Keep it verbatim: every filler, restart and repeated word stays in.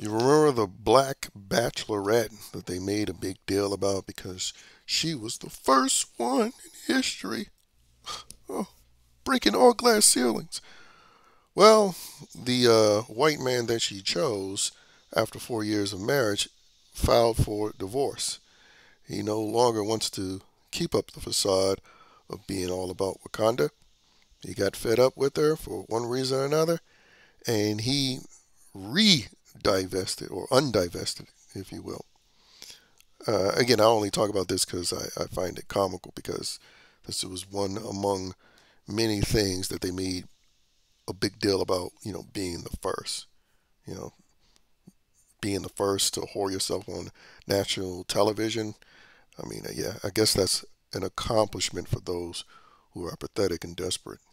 You remember the black Bachelorette that they made a big deal about because she was the first one in history. Oh, breaking all glass ceilings. Well, the uh, white man that she chose after four years of marriage filed for divorce. He no longer wants to keep up the facade of being all about Wakanda. He got fed up with her for one reason or another, and he re-divested, or undivested, if you will. Uh, again, I only talk about this because I, I find it comical, because this was one among many things that they made a big deal about, you know, being the first, you know, being the first to whore yourself on national television. I mean, yeah, I guess that's an accomplishment for those who are pathetic and desperate.